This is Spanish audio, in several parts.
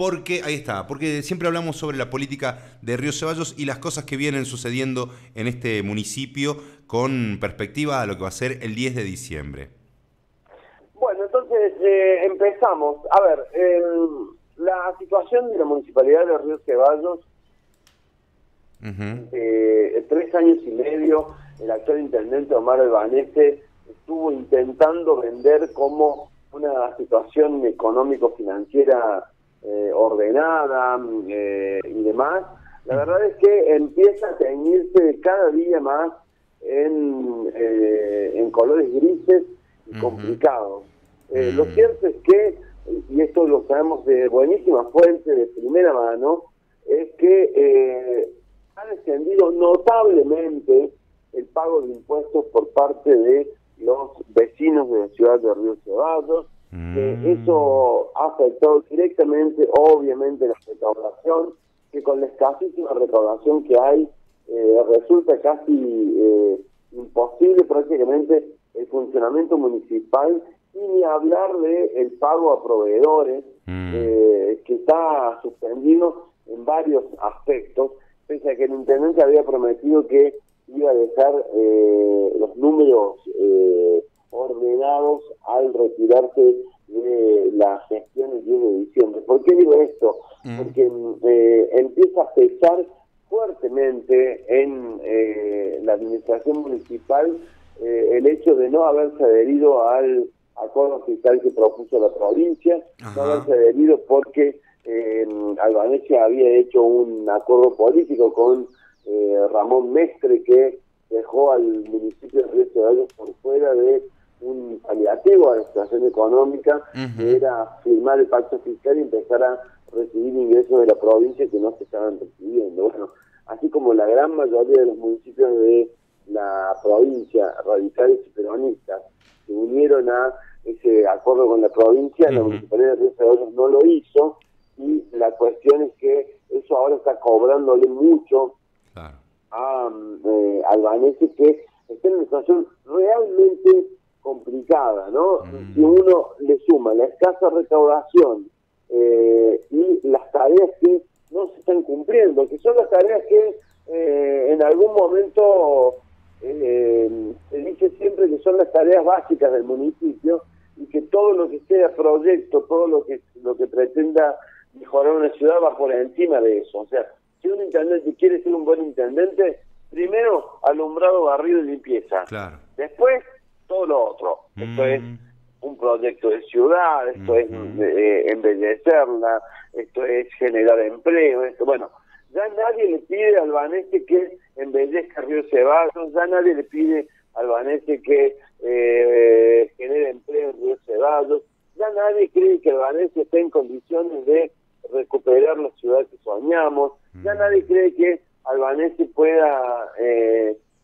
porque, ahí está, porque siempre hablamos sobre la política de Río Ceballos y las cosas que vienen sucediendo en este municipio con perspectiva a lo que va a ser el 10 de diciembre. Bueno, entonces empezamos. A ver, la situación de la Municipalidad de Río Ceballos, tres años y medio, el actual intendente Omar Albanese estuvo intentando vender como una situación económico-financiera ordenada y demás. La verdad es que empieza a teñirse cada día más en colores grises y complicados. Lo cierto es que, y esto lo sabemos de buenísima fuente, de primera mano, es que ha descendido notablemente el pago de impuestos por parte de los vecinos de la ciudad de Río Ceballos. Eso ha afectado directamente, obviamente, la recaudación, que con la escasísima recaudación que hay, resulta casi imposible prácticamente el funcionamiento municipal, y ni hablar de el pago a proveedores, que está suspendido en varios aspectos, pese a que el intendente había prometido que iba a dejar los números ordenados al retirarse de la gestión el 10 de diciembre. ¿Por qué digo esto? Porque empieza a pesar fuertemente en la administración municipal el hecho de no haberse adherido al acuerdo fiscal que propuso la provincia, no haberse adherido porque Albanese había hecho un acuerdo político con Ramón Mestre, que dejó al municipio de Río Ceballos por fuera de un paliativo a la situación económica, que era firmar el pacto fiscal y empezar a recibir ingresos de la provincia que no se estaban recibiendo. Bueno, así como la gran mayoría de los municipios de la provincia, radicales y peronistas, se unieron a ese acuerdo con la provincia, la Municipalidad de Río Ceballos no lo hizo, y la cuestión es que eso ahora está cobrándole mucho a Albanese, que está en una situación realmente complicada, ¿no? Si uno le suma la escasa recaudación y las tareas que no se están cumpliendo, que son las tareas que en algún momento se dice siempre que son las tareas básicas del municipio, y que todo lo que sea proyecto, todo lo que pretenda mejorar una ciudad va por encima de eso. O sea, si un intendente quiere ser un buen intendente, primero alumbrado, barrido y limpieza. Después, todo lo otro. Esto es un proyecto de ciudad, esto es embellecerla, esto es generar empleo, esto, bueno. Ya nadie le pide a Albanese que embellezca Río Ceballos, ya nadie le pide a Albanese que genere empleo en Río Ceballos, ya nadie cree que Albanese esté en condiciones de recuperar la ciudad que soñamos, ya nadie cree que Albanese pueda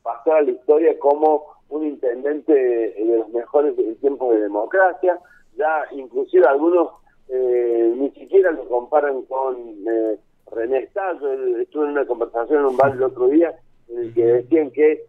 pasar a la historia como un intendente de los mejores en tiempos de democracia. Ya inclusive algunos ni siquiera lo comparan con René Estallo. Estuve en una conversación en un bar el otro día en el que decían que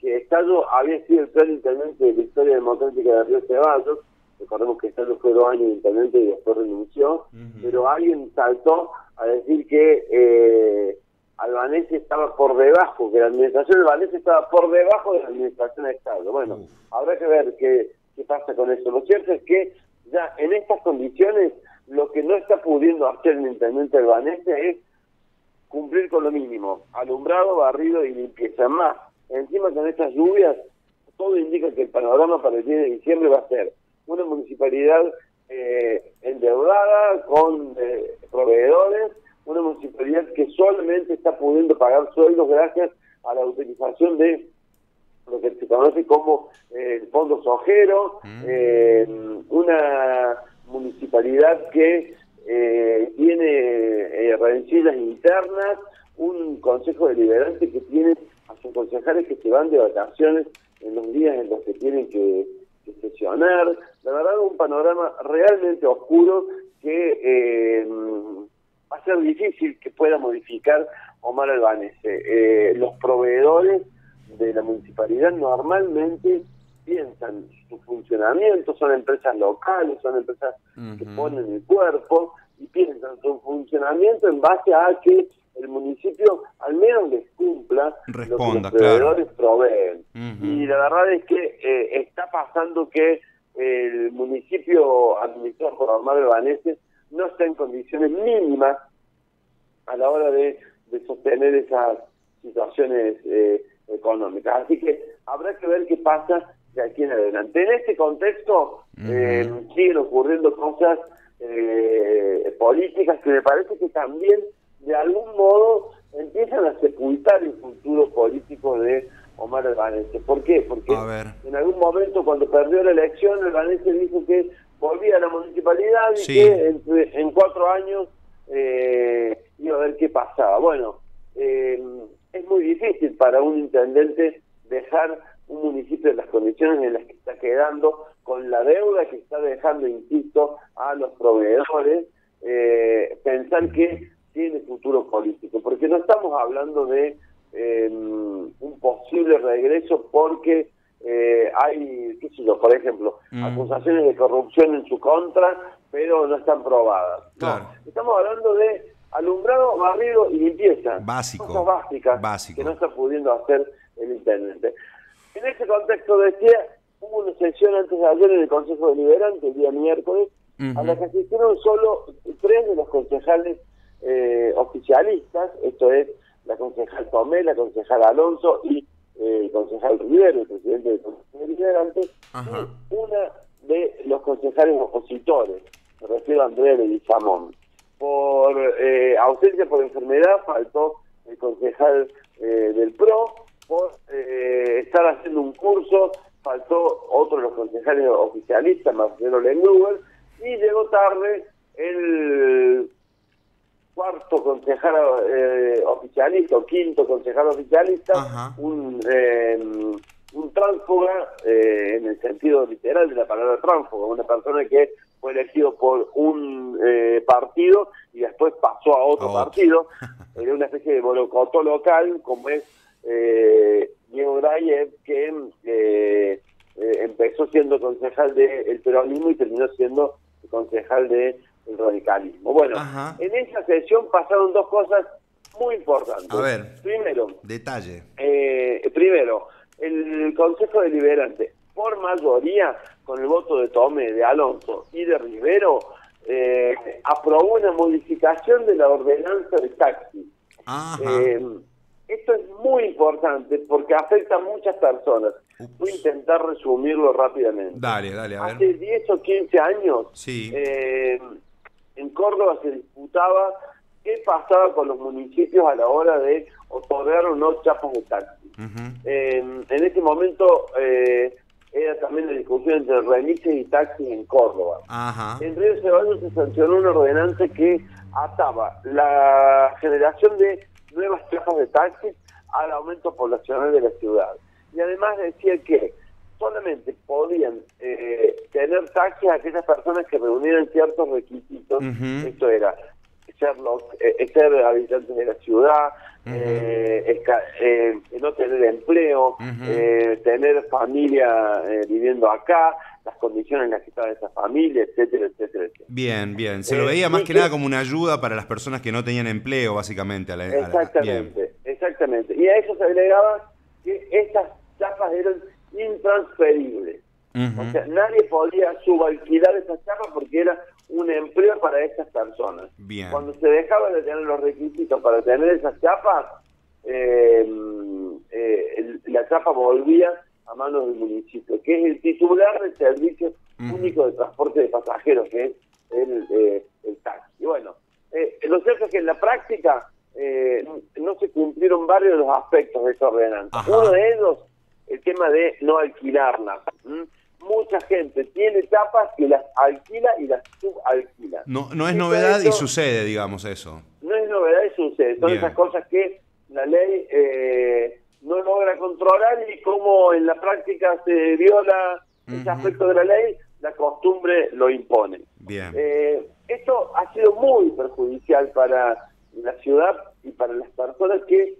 Estallo había sido el peor intendente de la historia democrática de Río Ceballos. Recordemos que Estallo fue 2 años intendente y después renunció, pero alguien saltó a decir que Albanese estaba por debajo, que la administración de Albanese estaba por debajo de la administración de Estallo. Bueno, habrá que ver qué pasa con eso. Lo cierto es que ya en estas condiciones lo que no está pudiendo hacer el intendente Albanese es cumplir con lo mínimo: alumbrado, barrido y limpieza. Más encima, con estas lluvias, todo indica que el panorama para el 10 de diciembre va a ser una municipalidad endeudada con proveedores, una municipalidad que solamente está pudiendo pagar sueldos gracias a la utilización de lo que se conoce como el fondo sojero, una municipalidad que tiene rencillas internas, un consejo deliberante que tiene a sus concejales que se van de vacaciones en los días en los que tienen que sesionar. La verdad, un panorama realmente oscuro que va a ser difícil que pueda modificar Omar Albanese. Los proveedores de la municipalidad normalmente piensan su funcionamiento, son empresas locales, son empresas que ponen el cuerpo y piensan su funcionamiento en base a que el municipio al menos les cumpla, responda, lo que los proveedores proveen. Y la verdad es que está pasando que el municipio administrado por Omar Albanese no está en condiciones mínimas a la hora de sostener esas situaciones económicas. Así que habrá que ver qué pasa de aquí en adelante. En este contexto siguen ocurriendo cosas políticas que me parece que también de algún modo empiezan a sepultar el futuro político de Omar Albanese. ¿Por qué? Porque en algún momento cuando perdió la elección, Albanese dijo que volvía a la municipalidad y que en 4 años iba a ver qué pasaba. Bueno, es muy difícil para un intendente dejar un municipio en las condiciones en las que está quedando, con la deuda que está dejando, insisto, a los proveedores, pensar que tiene futuro político, porque no estamos hablando de un posible regreso porque hay, qué sé yo, por ejemplo, acusaciones de corrupción en su contra, pero no están probadas. Claro. No, estamos hablando de alumbrado, barrido y limpieza. Básico. Cosas básicas que no está pudiendo hacer el intendente. En ese contexto, decía, hubo una sesión antes de ayer en el Consejo Deliberante, el día miércoles, a la que asistieron solo 3 de los concejales oficialistas, esto es, la concejal Tomé, la concejal Alonso y el concejal Rivero, el presidente del Consejo Deliberante, y una de los concejales opositores, me refiero a Andrea Leguizamón. Por ausencia por enfermedad faltó el concejal del PRO, por estar haciendo un curso faltó otro de los concejales oficialistas, Marcelo Lenguel, y llegó tarde el 4.º concejal oficialista o 5.º concejal oficialista, un tránsfuga en el sentido literal de la palabra tránsfuga, una persona que fue elegido por un partido y después pasó a otro partido, era una especie de bolocotó local como es Diego Grayev, que empezó siendo concejal del peronismo y terminó siendo concejal del radicalismo. Bueno, en esa sesión pasaron 2 cosas muy importantes. A ver, primero, el Consejo Deliberante, por mayoría, con el voto de Tomé, de Alonso y de Rivero, aprobó una modificación de la ordenanza de taxi. Esto es muy importante porque afecta a muchas personas. Voy a intentar resumirlo rápidamente. Dale, a ver. Hace 10 o 15 años, en Córdoba se disputaba qué pasaba con los municipios a la hora de otorgar o no chapas de taxi. En ese momento era también la discusión entre remises y taxis en Córdoba. En Río Ceballos se sancionó una ordenanza que ataba la generación de nuevas plazas de taxis al aumento poblacional de la ciudad. Y además decía que solamente podían tener taxis a aquellas personas que reunieran ciertos requisitos. Esto era ser habitantes de la ciudad, no tener empleo, tener familia viviendo acá, las condiciones en las que estaba esa familia, etcétera, etcétera, etcétera. Bien. Se lo veía más que nada como una ayuda para las personas que no tenían empleo, básicamente. Exactamente. Y a eso se agregaba que estas chapas eran intransferibles. O sea, nadie podía subalquilar esas chapas porque era un empleo para esas personas. Cuando se dejaba de tener los requisitos para tener esas chapas, la chapa volvía a manos del municipio, que es el titular del servicio único de transporte de pasajeros, que es el taxi. Bueno, lo cierto es que en la práctica no se cumplieron varios de los aspectos de esa ordenanza. Uno de ellos, el tema de no alquilarlas. Mucha gente tiene chapas que las alquila y las subalquila. No es novedad y sucede, digamos, eso. No es novedad y sucede. Son esas cosas que la ley no logra controlar, y como en la práctica se viola ese aspecto de la ley, la costumbre lo impone. Esto ha sido muy perjudicial para la ciudad y para las personas que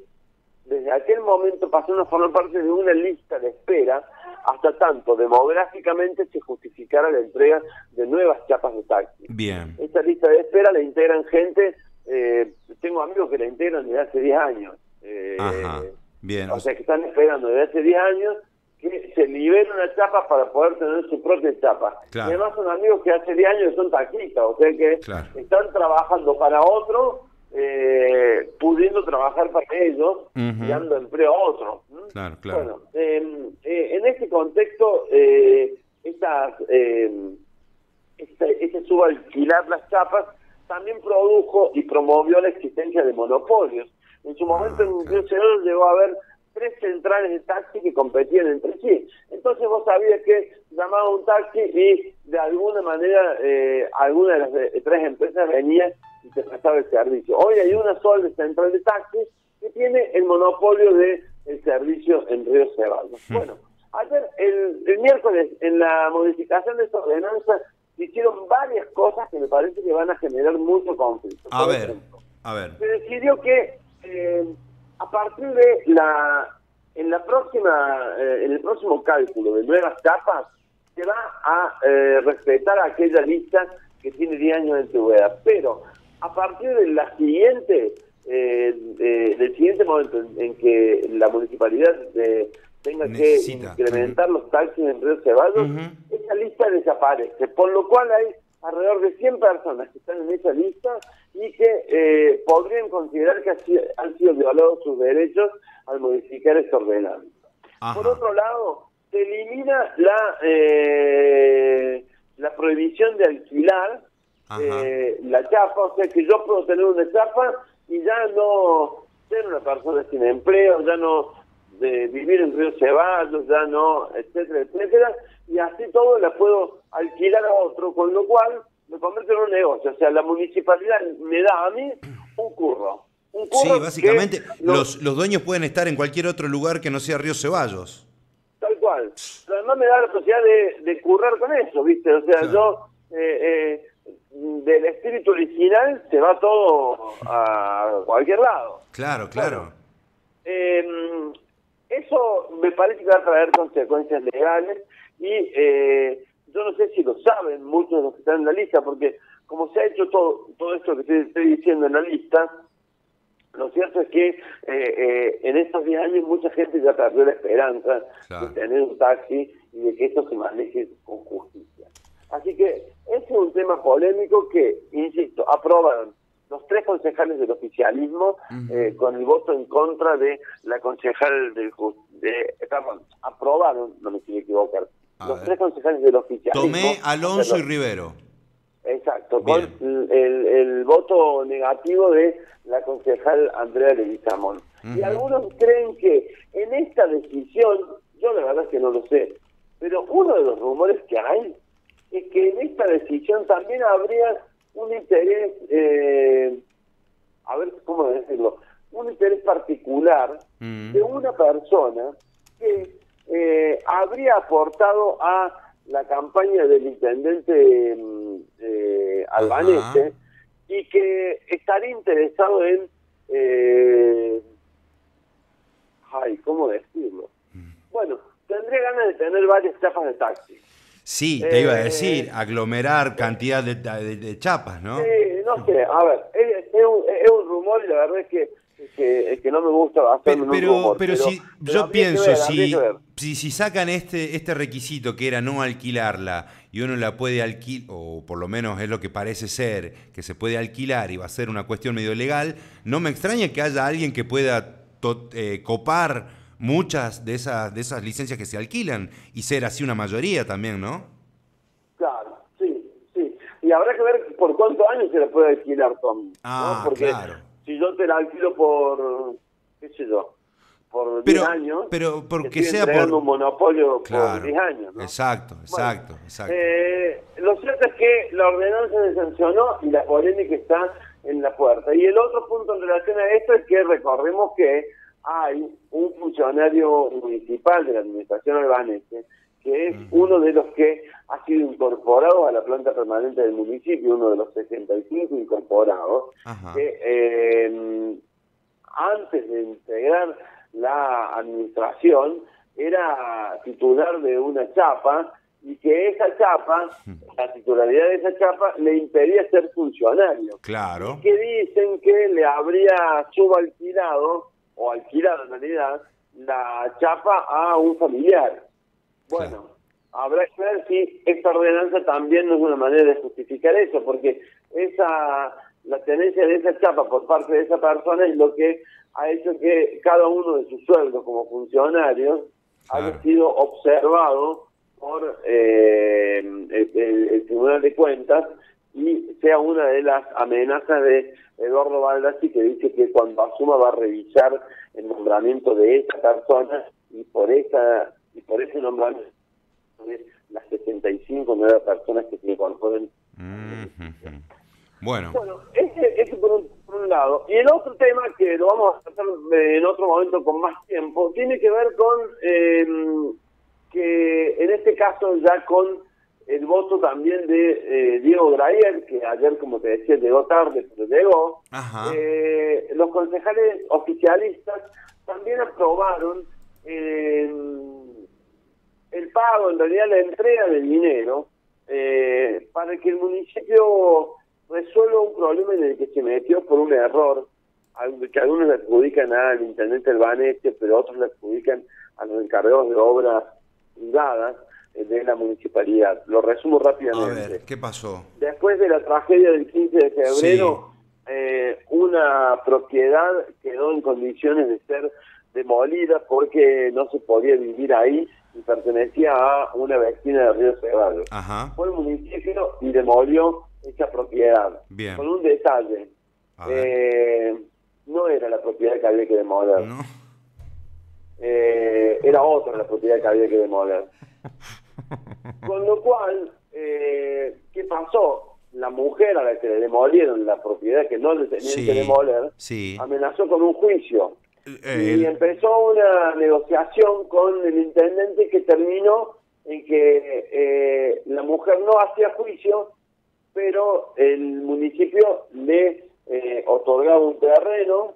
desde aquel momento pasaron a formar parte de una lista de espera hasta tanto demográficamente se justificara la entrega de nuevas chapas de taxi. Bien. Esta lista de espera la integran gente, tengo amigos que la integran desde hace 10 años. Ajá. Bien. O sea, que están esperando desde hace 10 años que se libere una chapa para poder tener su propia chapa. Claro. Y además son amigos que hace 10 años son taxistas, o sea que claro, están trabajando para otro, pudiendo trabajar para ellos, y dando empleo a otros. Claro, claro. Bueno, en este contexto, este subalquilar las chapas también produjo y promovió la existencia de monopolios. En su momento, en Río Ceballos llegó a haber 3 centrales de taxi que competían entre sí. Entonces vos sabías que llamaba un taxi y de alguna manera alguna de las 3 empresas venía y te prestaba el servicio. Hoy hay una sola central de taxi que tiene el monopolio del servicio en Río Ceballos. Bueno, ayer, el miércoles, en la modificación de esta ordenanza, hicieron varias cosas que me parece que van a generar mucho conflicto. A ver, a ver. Se decidió que a partir de en el próximo cálculo de nuevas chapas, se va a respetar aquella lista que tiene 10 años de antigüedad. Pero a partir de la siguiente, del siguiente momento en que la municipalidad tenga que incrementar los taxis en Río Ceballos, esa lista desaparece. Por lo cual hay alrededor de 100 personas que están en esa lista y que podrían considerar que han sido violados sus derechos al modificar esta ordenanza. Ajá. Por otro lado, se elimina la prohibición de alquilar la chapa, o sea que yo puedo tener una chapa y ya no ser una persona sin empleo, ya no vivir en Río Ceballos, ya no, etcétera, etcétera, y así todo la puedo alquilar a otro, con lo cual me convierto en un negocio. O sea, la municipalidad me da a mí un curro. Un curro, sí, básicamente los dueños pueden estar en cualquier otro lugar que no sea Río Ceballos. Tal cual. Pero además me da la posibilidad de currar con eso, ¿viste? O sea, claro, yo del espíritu original se va todo a cualquier lado. Claro, claro. Bueno, eso me parece que va a traer consecuencias legales y yo no sé si lo saben muchos de los que están en la lista, porque como se ha hecho todo esto que te estoy diciendo en la lista, lo cierto es que en estos 10 años mucha gente ya perdió la esperanza de tener un taxi y de que esto se maneje con justicia. Así que ese es un tema polémico que, insisto, aprobaron los 3 concejales del oficialismo con el voto en contra de la concejal del aprobaron, no me quiero equivocar, los 3 concejales del oficialismo. Tomé, Alonso y Rivero. Exacto, bien, con el voto negativo de la concejal Andrea Leguizamón. Y algunos creen que en esta decisión, yo la verdad es que no lo sé, pero uno de los rumores que hay es que en esta decisión también habría un interés, a ver cómo decirlo, un interés particular de una persona que habría aportado a la campaña del intendente Albanese y que estaría interesado en, ¿cómo decirlo? Bueno, tendría ganas de tener varias chapas de taxi. Sí, te iba a decir, aglomerar cantidad de chapas, ¿no? No sé, a ver, es un rumor y la verdad es que no me gusta hacerme un rumor. Pero si yo pienso, si sacan este requisito que era no alquilarla y uno la puede alquilar, o por lo menos es lo que parece ser, que se puede alquilar y va a ser una cuestión medio legal, no me extraña que haya alguien que pueda copar muchas de esas licencias que se alquilan y ser así una mayoría también, ¿no? Claro, sí, sí. Y habrá que ver por cuántos años se la puede alquilar, Tom. Ah, ¿no? Porque claro, si yo te la alquilo por, qué sé yo, por 10 años, pero porque sea por un monopolio, claro, por 10 años, ¿no? Exacto, exacto, bueno, exacto. Lo cierto es que la ordenanza se sancionó y la polémica está en la puerta. Y el otro punto en relación a esto es que recordemos que hay un funcionario municipal de la administración albanese que es uno de los que ha sido incorporado a la planta permanente del municipio, uno de los 65 incorporados, que antes de integrar la administración era titular de una chapa, y que esa chapa, la titularidad de esa chapa, le impedía ser funcionario. Claro. Y que dicen que le habría subalquilado, o alquilado en realidad, la chapa a un familiar. Bueno, claro, habrá que ver si esta ordenanza también no es una manera de justificar eso, porque esa, la tenencia de esa chapa por parte de esa persona es lo que ha hecho que cada uno de sus sueldos como funcionarios, claro, haya sido observado por el Tribunal de Cuentas, y sea una de las amenazas de Eduardo Valdasi, que dice que cuando asuma va a revisar el nombramiento de esta persona, y por esa, y por ese nombramiento las 75 nuevas personas que se incorporen. Bueno, ese por un lado. Y el otro tema, que lo vamos a tratar en otro momento con más tiempo, tiene que ver con que en este caso ya con el voto también de Diego Grayev, que ayer, como te decía, llegó tarde, pero llegó. Los concejales oficialistas también aprobaron el pago, en realidad la entrega del dinero, para que el municipio resuelva un problema en el que se metió por un error, que algunos le adjudican al intendente Albanese, pero otros le adjudican a los encargados de obras privadas de la municipalidad. Lo resumo rápidamente. A ver, ¿qué pasó? Después de la tragedia del 15 de febrero, sí, una propiedad quedó en condiciones de ser demolida porque no se podía vivir ahí y pertenecía a una vecina de Río Ceballos. Fue el municipio y demolió esa propiedad. Bien. Con un detalle. No era la propiedad que había que demoler. No. Era otra la propiedad que había que demoler. Con lo cual, ¿qué pasó? La mujer a la que le demolieron la propiedad que no le tenían que demoler, amenazó con un juicio. Y empezó una negociación con el intendente que terminó en que la mujer no hacía juicio, pero el municipio le otorgaba un terreno,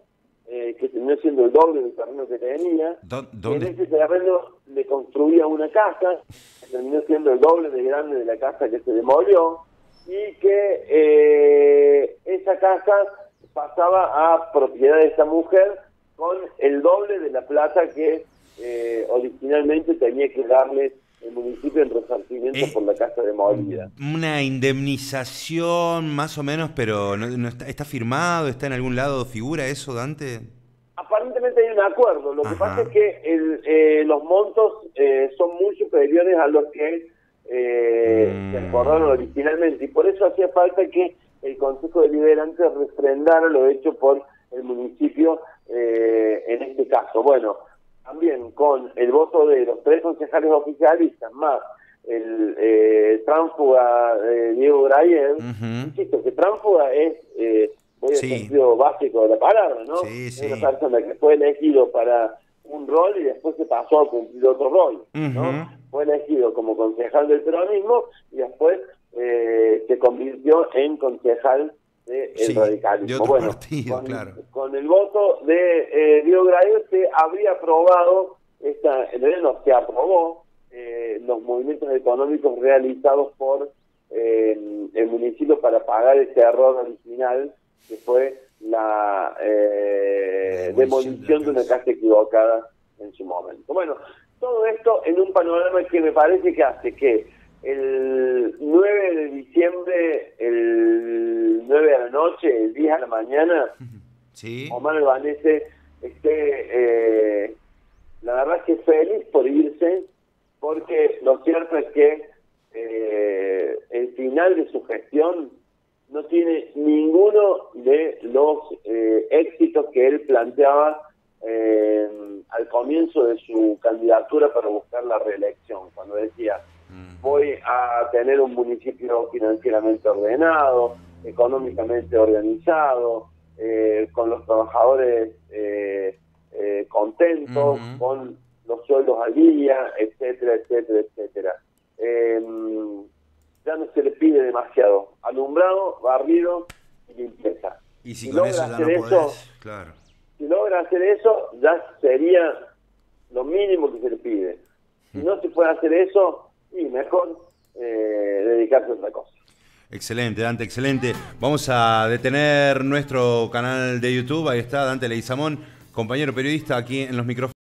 que terminó siendo el doble del terreno que tenía. ¿Dónde? En ese terreno le construía una casa, que terminó siendo el doble de grande de la casa que se demolió, y que esa casa pasaba a propiedad de esa mujer con el doble de la plata que originalmente tenía que darle el municipio en resarcimiento por la casa demolida. Una indemnización más o menos, pero no está, ¿está firmado? ¿Está en algún lado? ¿Figura eso, Dante? Aparentemente hay un acuerdo. Lo que pasa es que los montos son muy superiores a los que se acordaron originalmente, y por eso hacía falta que el Consejo Deliberante refrendara lo hecho por el municipio en este caso. Bueno, también con el voto de los tres concejales oficialistas, más el tránfuga Diego Grayev, insisto, que tránfuga es, voy al sentido básico de la palabra, ¿no? Es una persona que fue elegido para un rol y después se pasó a cumplir otro rol, ¿no? Fue elegido como concejal del peronismo y después se convirtió en concejal del radicalismo. De bueno, partido, con el voto de Diego Grayev se habría aprobado, en realidad no se aprobó, los movimientos económicos realizados por el municipio para pagar ese error original que fue la demolición de una casa equivocada en su momento. Bueno, todo esto en un panorama que me parece que hace que el 9 de diciembre, el 9 de la noche, el 10 de la mañana, Omar Albanese esté, la verdad es que feliz por irse, porque lo cierto es que el final de su gestión no tiene ninguno de los éxitos que él planteaba al comienzo de su candidatura para buscar la reelección, cuando decía: voy a tener un municipio financieramente ordenado, económicamente organizado, con los trabajadores contentos, con los sueldos al día, etcétera, etcétera, etcétera. Ya no se le pide demasiado. Alumbrado, barrido y limpieza. Y si con eso ya no podés, claro. Si logra hacer eso, ya sería lo mínimo que se le pide. Si no se puede hacer eso, y mejor dedicarse a otra cosa. Excelente, Dante, excelente. Vamos a detener nuestro canal de YouTube. Ahí está Dante Leguizamón, compañero periodista, aquí en los micrófonos.